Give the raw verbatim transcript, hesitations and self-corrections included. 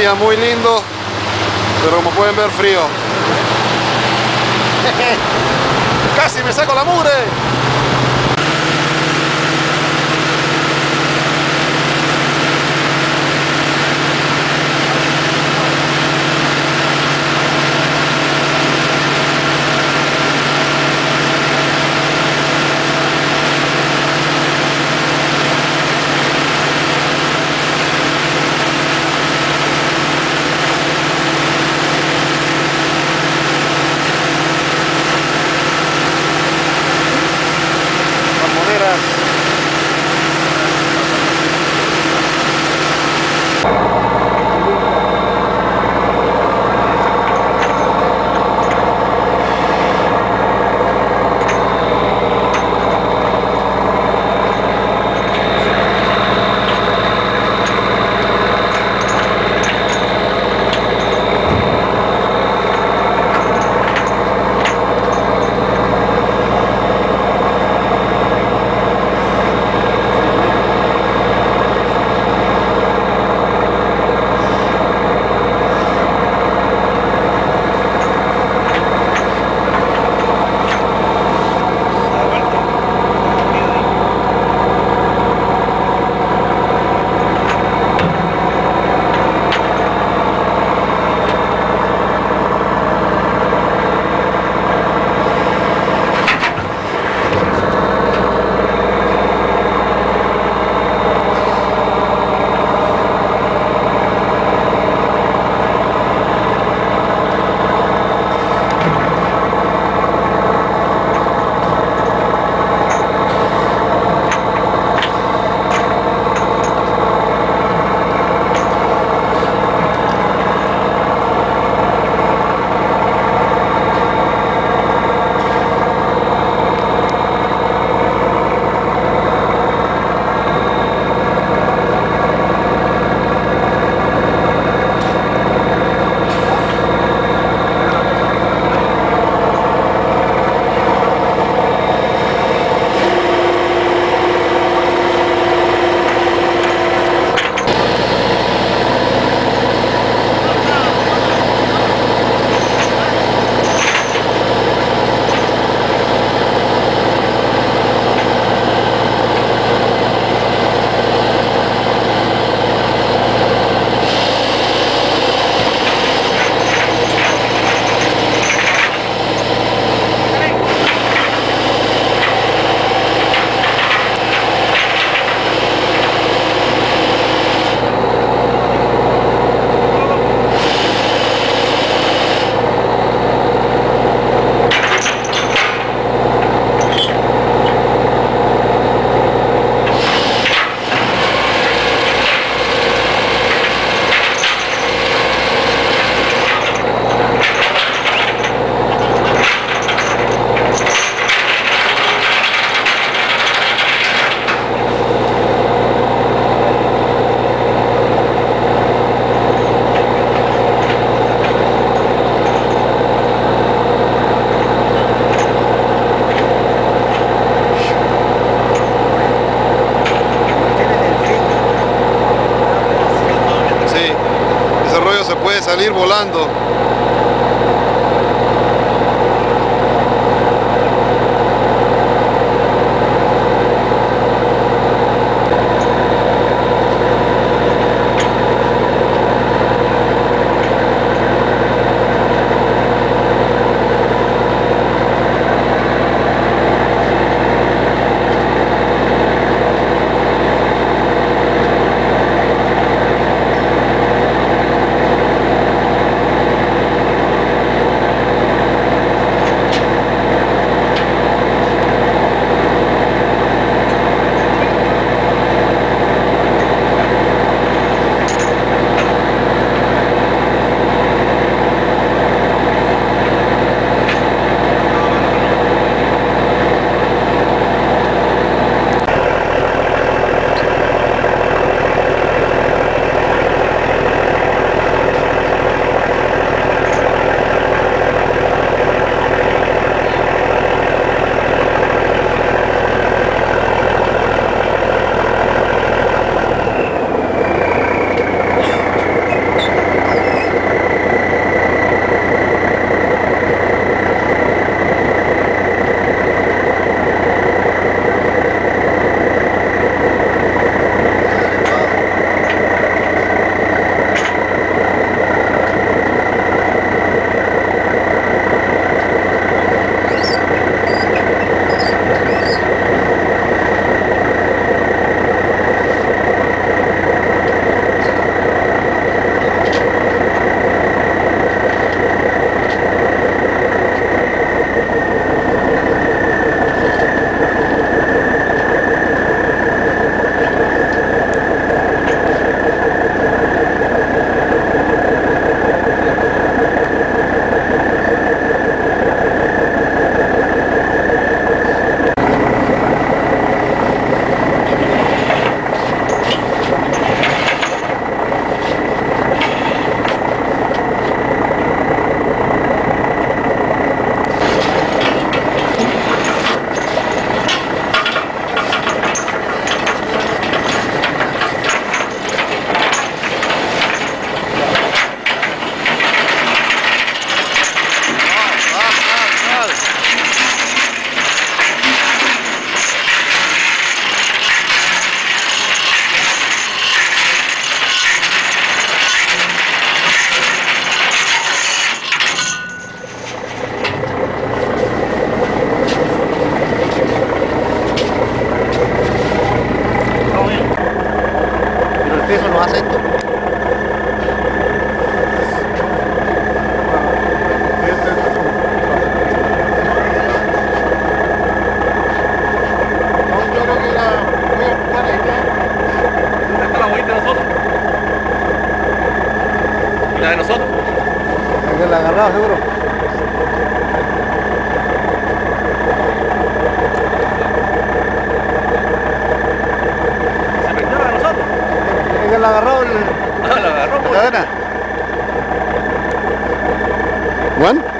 día muy lindo, pero como pueden ver, frío. Casi me saco la mugre. Salir volando. la de nosotros. Hay que la agarraba seguro. ¿Se metió la de nosotros? Hay que la agarró el... Ah, la agarró, pues. La cadena. ¿Bueno?